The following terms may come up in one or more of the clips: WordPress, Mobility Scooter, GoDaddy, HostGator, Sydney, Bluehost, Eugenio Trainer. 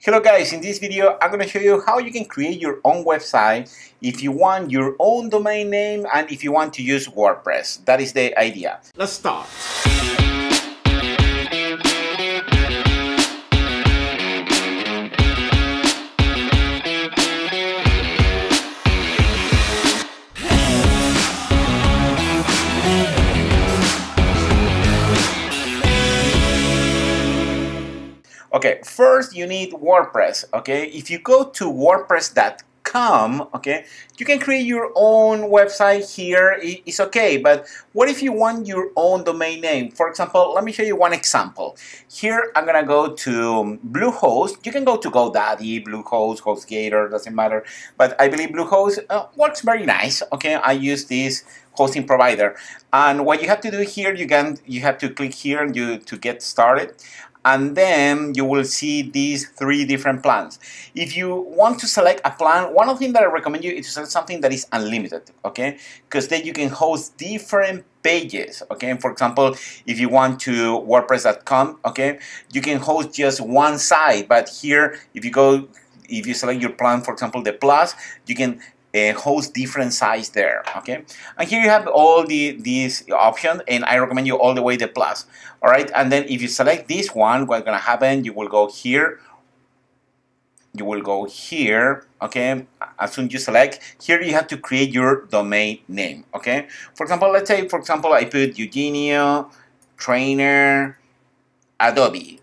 Hello guys, in this video I'm going to show you how you can create your own website if you want your own domain name and if you want to use WordPress. That is the idea. Let's start. Okay, first you need WordPress, okay? If you go to wordpress.com, okay, you can create your own website here, it's okay, but what if you want your own domain name? For example, let me show you one example. Here, I'm gonna go to Bluehost. You can go to GoDaddy, Bluehost, HostGator, doesn't matter, but I believe Bluehost works very nice, okay? I use this hosting provider, and what you have to do here, you have to click here and to get started. And then you will see these three different plans. If you want to select a plan, one of the things that I recommend you is to select something that is unlimited, okay? Because then you can host different pages, okay? For example, if you want to WordPress.com, okay, you can host just one site, but here, if you select your plan, for example, the plus, you can host different sites there, okay? And here you have all these options, and I recommend you all the way the plus, all right? And then if you select this one, what's gonna happen, you will go here, okay? As soon as you select, here you have to create your domain name, okay? For example, let's say, for example, I put Eugenio Trainer Adobe,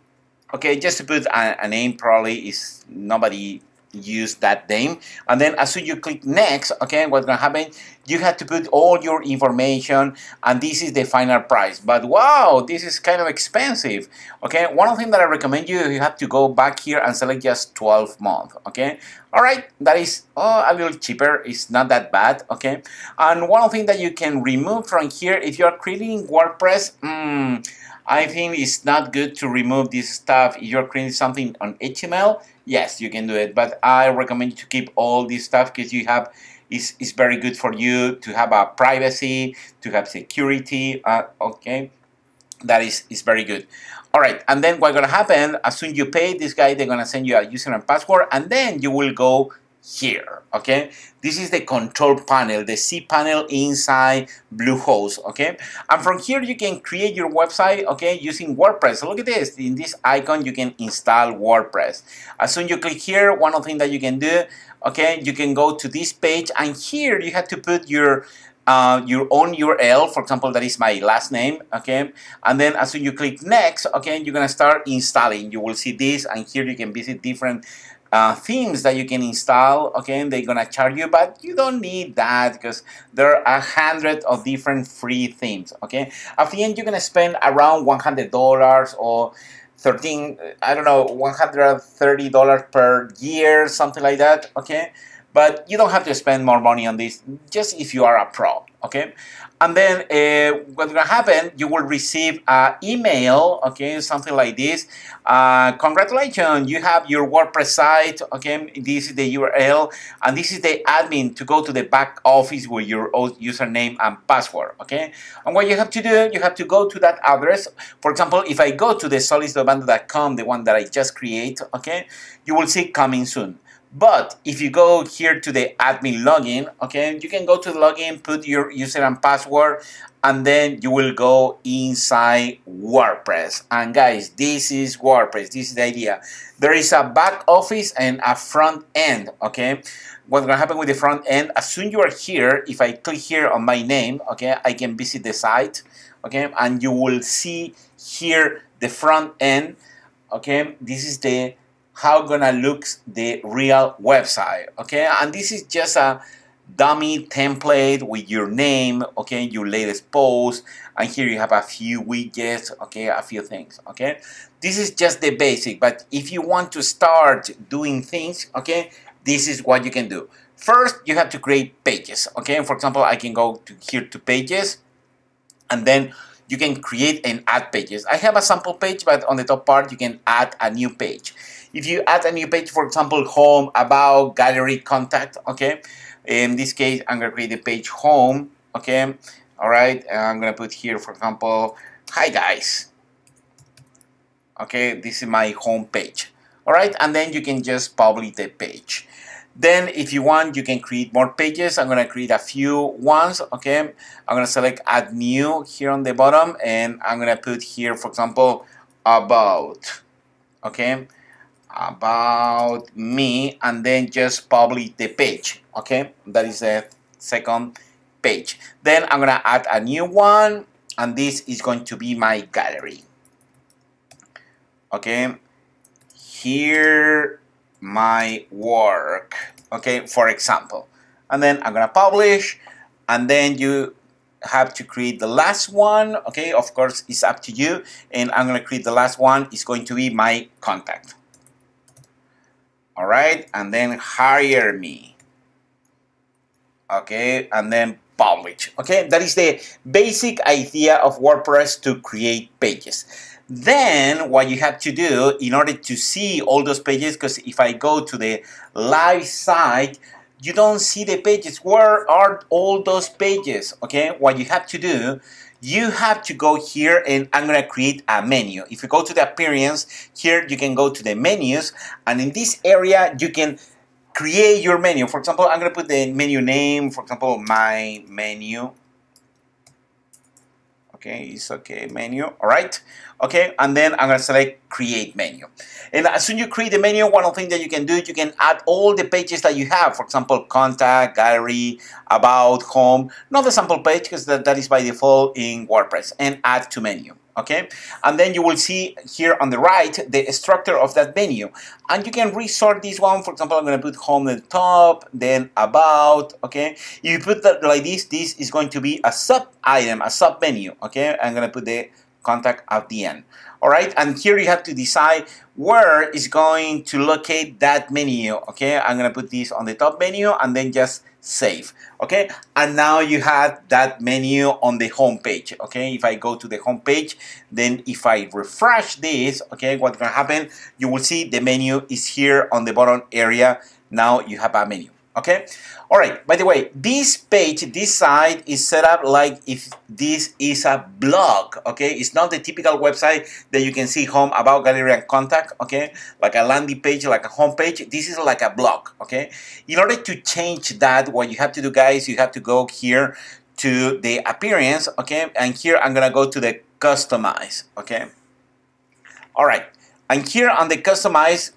okay? Just to put a name, probably is nobody use that name, and then as soon as you click next, okay, what's gonna happen, you have to put all your information, and this is the final price, but wow, this is kind of expensive, okay? One of the things that I recommend you, you have to go back here and select just 12 months, okay? All right, that is a little cheaper, it's not that bad, okay? And one of the things that you can remove from here, if you are creating WordPress, I think it's not good to remove this stuff. If you're creating something on HTML, yes, you can do it, but I recommend you to keep all this stuff because you have, it's very good for you to have a privacy, to have security, okay? That is very good. All right, and then what's gonna happen, as soon as you pay this guy, they're gonna send you a user and password, and then you will go here, okay? This is the control panel, the C panel inside Bluehost, okay? And from here you can create your website, okay, using WordPress. So look at this, in this icon you can install WordPress. As soon as you click here, one of the things that you can do, okay, you can go to this page, and here you have to put your own URL, for example, that is my last name, okay? And then as soon as you click next, okay, you're gonna start installing. You will see this, and here you can visit different themes that you can install, okay, and they're gonna charge you, but you don't need that because there are 100 of different free themes, okay? At the end, you're gonna spend around $100 or $130 per year, something like that, okay? But you don't have to spend more money on this, just if you are a pro, okay? And then what's gonna happen, you will receive an email, okay, something like this. Congratulations, you have your WordPress site, okay, this is the URL, and this is the admin to go to the back office with your own username and password, okay? And what you have to do, you have to go to that address. For example, if I go to the solidobando.com, the one that I just created, okay, you will see coming soon. But if you go here to the admin login, okay, you can go to the login, put your user and password, and then you will go inside WordPress. And guys, this is WordPress, this is the idea. There is a back office and a front end, okay? What's gonna happen with the front end, as soon as you are here, if I click here on my name, okay, I can visit the site, okay? And you will see here the front end, okay? This is the how gonna look the real website, okay? And this is just a dummy template with your name, okay, your latest post, and here you have a few widgets, okay, a few things, okay? This is just the basic, but if you want to start doing things, okay, this is what you can do. First, you have to create pages, okay? For example, I can go to here to pages, and then you can create and add pages. I have a sample page, but on the top part, you can add a new page. If you add a new page, for example, home, about, gallery, contact, okay? In this case, I'm gonna create the page home, okay? All right, and I'm gonna put here, for example, hi guys. Okay, this is my home page. All right, and then you can just publish the page. Then if you want, you can create more pages. I'm gonna create a few ones, okay? I'm gonna select add new here on the bottom, and I'm gonna put here, for example, about, okay? About me, and then just publish the page, okay? That is the second page. Then I'm gonna add a new one, and this is going to be my gallery, okay? Here, my work, okay, for example, and then I'm gonna publish, and then you have to create the last one, okay? Of course, it's up to you, and I'm gonna create the last one. It's going to be my contact. All right, and then hire me, okay, and then publish, okay? That is the basic idea of WordPress to create pages. Then what you have to do in order to see all those pages, because if I go to the live site, you don't see the pages. Where are all those pages? Okay, what you have to do, you have to go here, and I'm gonna create a menu. If you go to the appearance, here you can go to the menus, and in this area you can create your menu. For example, I'm gonna put the menu name, for example, my menu. Okay, it's okay, menu, all right? Okay, and then I'm gonna select create menu. And as soon as you create the menu, one of the things that you can do, you can add all the pages that you have. For example, contact, gallery, about, home, not the sample page, because that is by default in WordPress, and add to menu, okay? And then you will see here on the right, the structure of that menu. And you can resort this one. For example, I'm gonna put home at the top, then about, okay? If you put that like this, this is going to be a sub item, a sub menu, okay? I'm gonna put the contact at the end. All right, and here you have to decide where is going to locate that menu, okay? I'm gonna put this on the top menu and then just save, okay? And now you have that menu on the home page, okay? If I go to the home page, then if I refresh this, okay, what's gonna happen, you will see the menu is here on the bottom area. Now you have a menu, okay? All right, by the way, this page, this site is set up like if this is a blog, okay? It's not the typical website that you can see home, about, gallery, and contact, okay? Like a landing page, like a home page. This is like a blog, okay? In order to change that, what you have to do, guys, you have to go here to the appearance, okay? And here I'm gonna go to the customize, okay? All right, and here on the customize,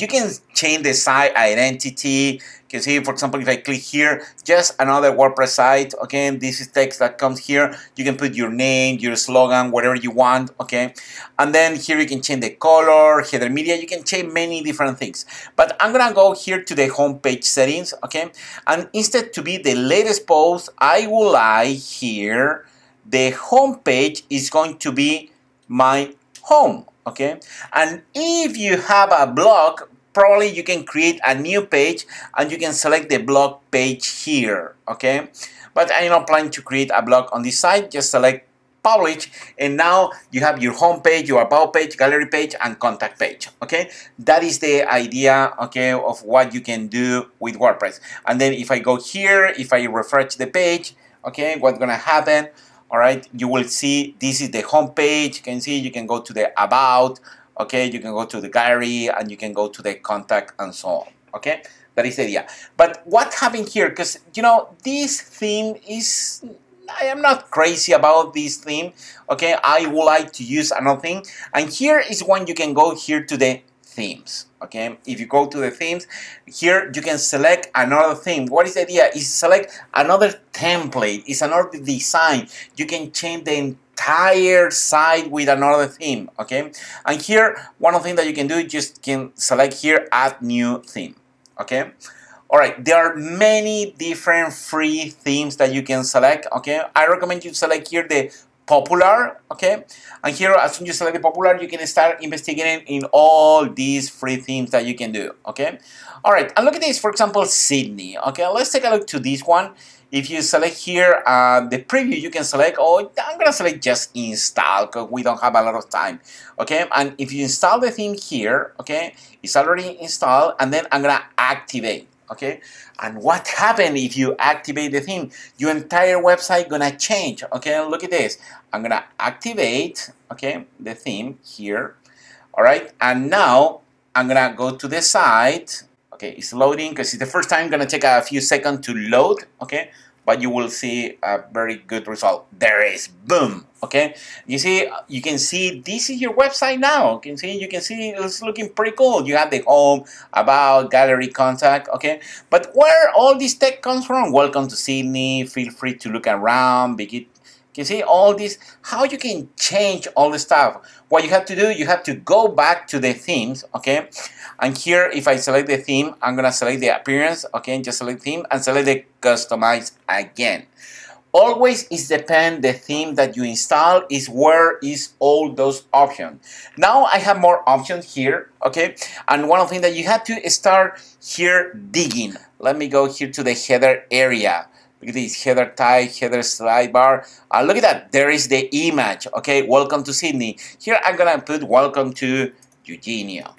you can change the site identity. You can see, for example, if I click here, just another WordPress site, okay? This is text that comes here. You can put your name, your slogan, whatever you want, okay? And then here you can change the color, header media. You can change many different things. But I'm gonna go here to the home page settings, okay? And instead to be the latest post, I will like here, the home page is going to be my home, okay? And if you have a blog, probably you can create a new page and you can select the blog page here, okay? But I'm not planning to create a blog on this site. Just select publish, and now you have your home page, your about page, gallery page, and contact page, okay? That is the idea, okay, of what you can do with WordPress. And then if I go here, if I refresh the page, okay, what's gonna happen? All right, you will see this is the home page. You can see you can go to the about, okay, you can go to the gallery, and you can go to the contact and so on, okay? That is the idea. But what happened here, because, you know, this theme is, I am not crazy about this theme, okay? I would like to use another thing, and here is when you can go here to the themes, okay? If you go to the themes, here you can select another theme. What is the idea? Is select another template, it's another design. You can change the entire site with another theme, okay? And here, one of the things that you can do, you just can select here, add new theme, okay? All right, there are many different free themes that you can select, okay? I recommend you select here the popular, okay? And here, as soon as you select the popular, you can start investigating in all these free themes that you can do, okay? All right, and look at this, for example, Sydney, okay? Let's take a look to this one. If you select here, the preview, you can select, oh, I'm gonna select just install, because we don't have a lot of time, okay? And if you install the theme here, okay, it's already installed, and then I'm gonna activate, okay? And what happened if you activate the theme? Your entire website gonna change, okay? Look at this. I'm gonna activate, okay, the theme here, all right? And now I'm going to go to the site. Okay, it's loading because it's the first time. Going to take a few seconds to load. Okay, but you will see a very good result. There is, boom. Okay, you see, you can see this is your website now. You can see it's looking pretty cool. You have the home, about, gallery, contact. Okay, but where all this tech comes from? Welcome to Sydney. Feel free to look around. Begin. You can see all this, how you can change all the stuff. What you have to do, you have to go back to the themes, okay? And here, if I select the theme, I'm gonna select the appearance, okay? Just select theme and select the customize again. Always is depend the theme that you install is where is all those options. Now I have more options here, okay? And one of the things that you have to start here digging. Let me go here to the header area. Look at this, header type, header sidebar. Look at that, there is the image, okay? Welcome to Sydney. Here I'm gonna put welcome to Eugenia,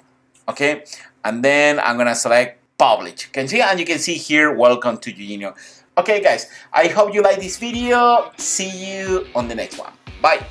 okay? And then I'm gonna select publish. Can you see? And you can see here, welcome to Eugenia. Okay guys, I hope you like this video. See you on the next one, bye.